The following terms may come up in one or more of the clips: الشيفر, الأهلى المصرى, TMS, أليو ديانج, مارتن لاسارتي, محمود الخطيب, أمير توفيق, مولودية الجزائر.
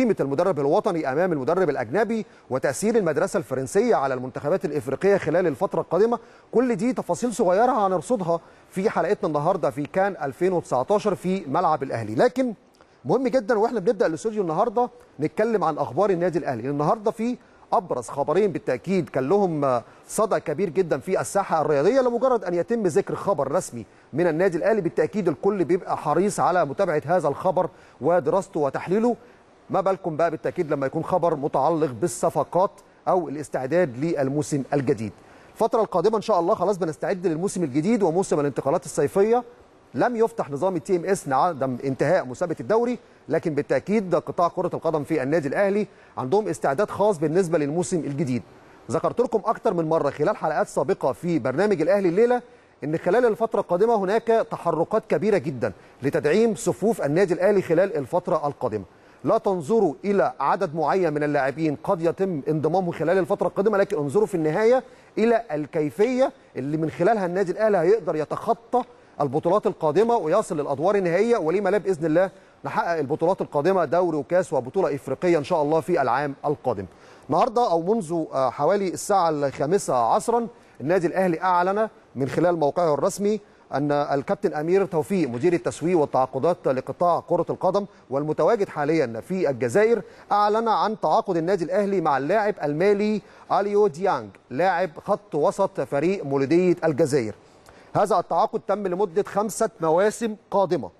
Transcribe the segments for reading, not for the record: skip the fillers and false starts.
قيمة المدرب الوطني أمام المدرب الأجنبي وتأثير المدرسة الفرنسية على المنتخبات الإفريقية خلال الفترة القادمة، كل دي تفاصيل صغيرة هنرصدها في حلقتنا النهاردة في كان 2019 في ملعب الأهلي. لكن مهم جدا وإحنا بنبدأ الاستوديو النهاردة نتكلم عن أخبار النادي الأهلي. النهاردة في أبرز خبرين بالتأكيد كان لهم صدى كبير جدا في الساحة الرياضية، لمجرد أن يتم ذكر خبر رسمي من النادي الأهلي بالتأكيد الكل بيبقى حريص على متابعة هذا الخبر ودراسته وتحليله، ما بالكم بقى بالتأكيد لما يكون خبر متعلق بالصفقات أو الاستعداد للموسم الجديد. الفترة القادمة إن شاء الله خلاص بنستعد للموسم الجديد وموسم الانتقالات الصيفية. لم يفتح نظام TMS عدم انتهاء مسابقة الدوري، لكن بالتأكيد قطاع كرة القدم في النادي الأهلي عندهم استعداد خاص بالنسبة للموسم الجديد. ذكرت لكم أكتر من مرة خلال حلقات سابقة في برنامج الأهلي الليلة إن خلال الفترة القادمة هناك تحركات كبيرة جدا لتدعيم صفوف النادي الأهلي خلال الفترة القادمة. لا تنظروا إلى عدد معين من اللاعبين قد يتم انضمامه خلال الفترة القادمة، لكن انظروا في النهاية إلى الكيفية اللي من خلالها النادي الأهلي هيقدر يتخطى البطولات القادمة ويصل للأدوار النهائية، ولما لا بإذن الله نحقق البطولات القادمة دوري وكاس وبطولة إفريقية إن شاء الله في العام القادم. النهاردة أو منذ حوالي الساعة 5 عصرا النادي الأهلي أعلن من خلال موقعه الرسمي أن الكابتن أمير توفيق مدير التسويق والتعاقدات لقطاع كرة القدم والمتواجد حاليا في الجزائر أعلن عن تعاقد النادي الأهلي مع اللاعب المالي أليو ديانج لاعب خط وسط فريق مولودية الجزائر. هذا التعاقد تم لمدة 5 مواسم قادمة.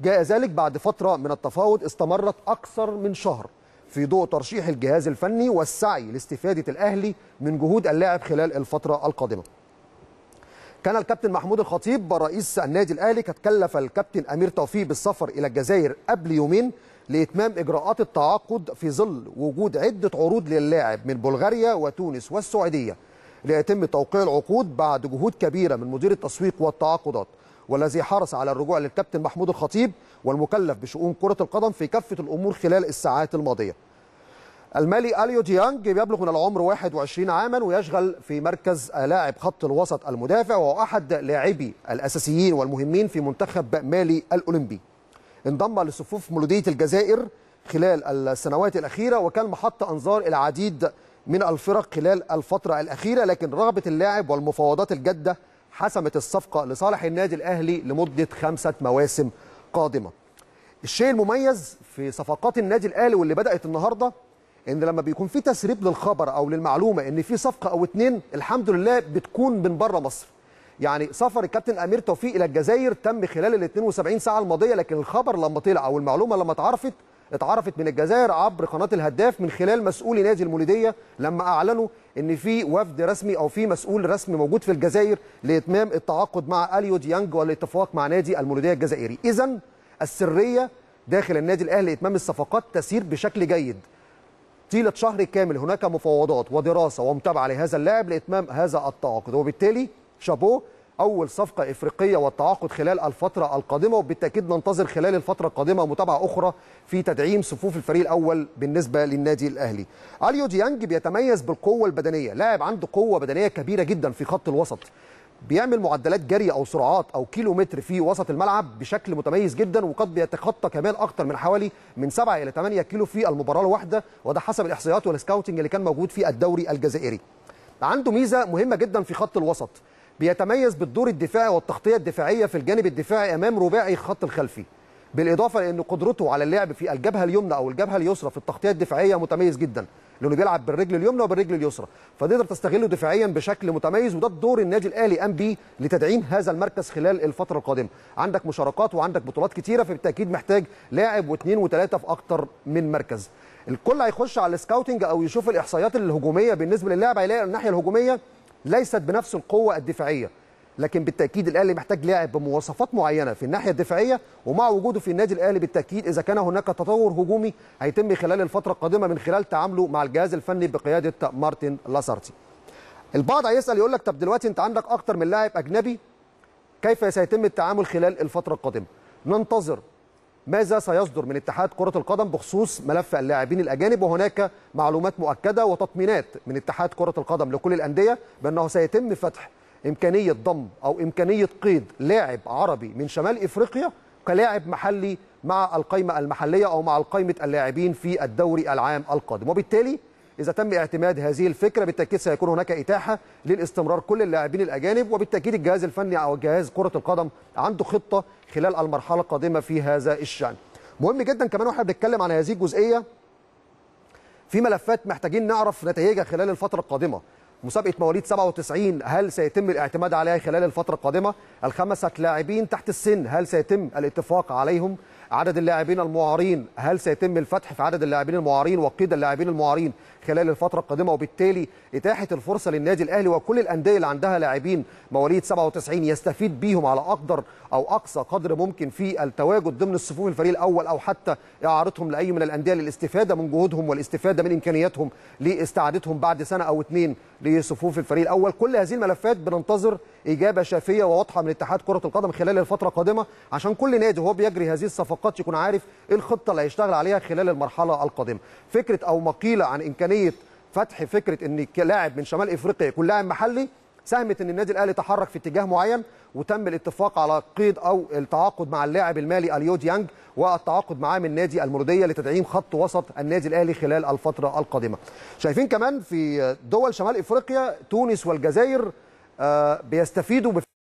جاء ذلك بعد فترة من التفاوض استمرت أكثر من شهر في ضوء ترشيح الجهاز الفني والسعي لاستفادة الأهلي من جهود اللاعب خلال الفترة القادمة. كان الكابتن محمود الخطيب رئيس النادي الأهلي قد كلف الكابتن أمير توفيق بالسفر إلى الجزائر قبل يومين لإتمام إجراءات التعاقد في ظل وجود عدة عروض للاعب من بلغاريا وتونس والسعودية ليتم توقيع العقود بعد جهود كبيرة من مدير التسويق والتعاقدات، والذي حرص على الرجوع للكابتن محمود الخطيب والمكلف بشؤون كرة القدم في كافة الأمور خلال الساعات الماضية. المالي أليو ديانج بيبلغ من العمر 21 عاما ويشغل في مركز لاعب خط الوسط المدافع، وهو أحد لاعبي الأساسيين والمهمين في منتخب مالي الأولمبي. انضم لصفوف مولودية الجزائر خلال السنوات الأخيرة وكان محط أنظار العديد من الفرق خلال الفترة الأخيرة، لكن رغبة اللاعب والمفاوضات الجادة حسمت الصفقة لصالح النادي الأهلي لمدة 5 مواسم قادمة. الشيء المميز في صفقات النادي الأهلي واللي بدأت النهاردة إن لما بيكون في تسريب للخبر أو للمعلومة إن في صفقة أو 2 الحمد لله بتكون من بره مصر. يعني سفر الكابتن أمير توفيق إلى الجزائر تم خلال ال 72 ساعة الماضية، لكن الخبر لما طلع أو المعلومة لما اتعرفت من الجزائر عبر قناة الهداف من خلال مسؤولي نادي المولودية لما أعلنوا إن في وفد رسمي أو في مسؤول رسمي موجود في الجزائر لإتمام التعاقد مع أليو ديانج والاتفاق مع نادي المولودية الجزائري. إذن السرية داخل النادي الأهلي لإتمام الصفقات تسير بشكل جيد. طيلة شهر كامل هناك مفاوضات ودراسة ومتابعة لهذا اللاعب لإتمام هذا التعاقد، وبالتالي شابوه أول صفقة إفريقية والتعاقد خلال الفترة القادمة، وبالتأكيد ننتظر خلال الفترة القادمة متابعة أخرى في تدعيم صفوف الفريق الأول بالنسبة للنادي الأهلي. أليو ديانج بيتميز بالقوة البدنية، لاعب عنده قوة بدنية كبيرة جدا في خط الوسط، بيعمل معدلات جري أو سرعات أو كيلومتر في وسط الملعب بشكل متميز جدا، وقد بيتخطى كمان أكثر من حوالي من 7 إلى 8 كيلو في المباراة الواحدة، وده حسب الإحصائيات والسكاوتنج اللي كان موجود في الدوري الجزائري. عنده ميزة مهمة جدا في خط الوسط، بيتميز بالدور الدفاعي والتغطية الدفاعية في الجانب الدفاعي أمام رباعي الخط الخلفي، بالإضافة لأن قدرته على اللعب في الجبهة اليمنى أو الجبهة اليسرى في التغطية الدفاعية متميز جدا، لأنه بيلعب بالرجل اليمنى وبالرجل اليسرى، فتقدر تستغله دفاعيا بشكل متميز، وده الدور النادي الأهلي قام بيه لتدعيم هذا المركز خلال الفترة القادمة. عندك مشاركات وعندك بطولات كتيرة، فبالتأكيد محتاج لاعب و2 و3 في أكتر من مركز. الكل هيخش على السكاوتنج أو يشوف الإحصائيات الهجومية بالنسبة للاعب، هيلاقي الناحية الهجومية ليست بنفس القوة الدفاعية، لكن بالتأكيد الأهلي محتاج لاعب بمواصفات معينة في الناحية الدفاعية، ومع وجوده في النادي الأهلي بالتأكيد إذا كان هناك تطور هجومي هيتم خلال الفترة القادمة من خلال تعامله مع الجهاز الفني بقيادة مارتن لاسارتي. البعض هيسأل يقول لك طب دلوقتي أنت عندك أكتر من لاعب أجنبي، كيف سيتم التعامل خلال الفترة القادمة؟ ننتظر ماذا سيصدر من اتحاد كرة القدم بخصوص ملف اللاعبين الأجانب، وهناك معلومات مؤكدة وتطمينات من اتحاد كرة القدم لكل الأندية بأنه سيتم فتح إمكانية ضم أو إمكانية قيد لاعب عربي من شمال إفريقيا كلاعب محلي مع القائمة المحلية أو مع قائمة اللاعبين في الدوري العام القادم. وبالتالي إذا تم اعتماد هذه الفكرة بالتأكيد سيكون هناك إتاحة للاستمرار كل اللاعبين الأجانب، وبالتأكيد الجهاز الفني أو جهاز كرة القدم عنده خطة خلال المرحلة القادمة في هذا الشأن. مهم جدا كمان واحنا بنتكلم عن هذه الجزئية في ملفات محتاجين نعرف نتائجها خلال الفترة القادمة. مسابقة مواليد 97 هل سيتم الاعتماد عليها خلال الفترة القادمة؟ الخمسة لاعبين تحت السن هل سيتم الاتفاق عليهم؟ عدد اللاعبين المعارين هل سيتم الفتح في عدد اللاعبين المعارين وقيد اللاعبين المعارين خلال الفترة القادمة؟ وبالتالي إتاحة الفرصة للنادي الأهلي وكل الأندية اللي عندها لاعبين مواليد 97 يستفيد بيهم على أقدر أو أقصى قدر ممكن في التواجد ضمن الصفوف الفريق الأول، أو حتى إعارتهم لأي من الأندية للاستفادة من جهودهم والاستفادة من إمكانياتهم لاستعادتهم بعد سنة أو اتنين لصفوف الفريق الأول. كل هذه الملفات بننتظر إجابة شافية وواضحة من اتحاد كرة القدم خلال الفترة القادمة، عشان كل نادي وهو بيجري هذه الصفقات يكون عارف إيه الخطة اللي هيشتغل عليها خلال المرحلة القادمة. فكرة أو مقيلة عن إمكانية فتح فكرة إن لاعب من شمال إفريقيا يكون لاعب محلي ساهمت إن النادي الأهلي تحرك في اتجاه معين، وتم الاتفاق على قيد أو التعاقد مع اللاعب المالي أليو ديانج والتعاقد معاه من نادي المولودية لتدعيم خط وسط النادي الأهلي خلال الفترة القادمة. شايفين كمان في دول شمال إفريقيا تونس والجزائر بيستفيدوا